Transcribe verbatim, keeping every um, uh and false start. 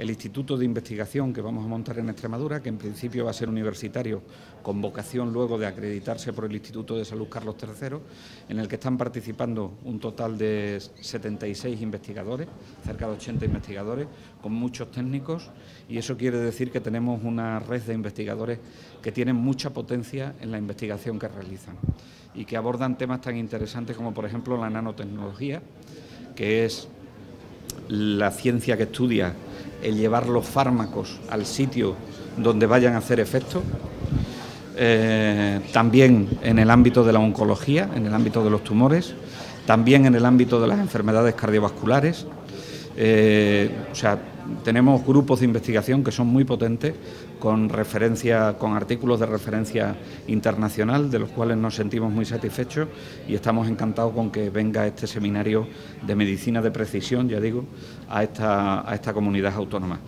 el Instituto de Investigación que vamos a montar en Extremadura, que en principio va a ser universitario, con vocación luego de acreditarse por el Instituto de Salud Carlos tercero, en el que están participando un total de setenta y seis investigadores, cerca de ochenta investigadores, con muchos técnicos, y eso quiere decir que tenemos una red de investigadores que tienen mucha potencia en la investigación que realizan y que abordan temas tan interesantes como, por ejemplo, la nanotecnología, que es la ciencia que estudia el llevar los fármacos al sitio donde vayan a hacer efecto. Eh, también en el ámbito de la oncología, en el ámbito de los tumores, también en el ámbito de las enfermedades cardiovasculares. Eh, o sea, tenemos grupos de investigación que son muy potentes, con referencia, con artículos de referencia internacional, de los cuales nos sentimos muy satisfechos, y estamos encantados con que venga este seminario de medicina de precisión, ya digo, a esta, a esta comunidad autónoma.